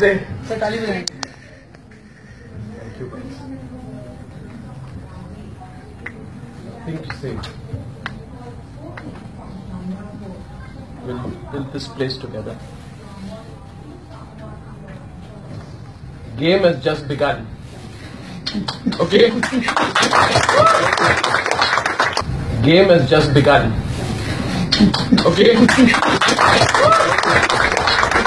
Sir ताली बजाएं। Thank you. Think to say. We'll build this place together. Game has just begun. Okay? Game has just begun. Okay?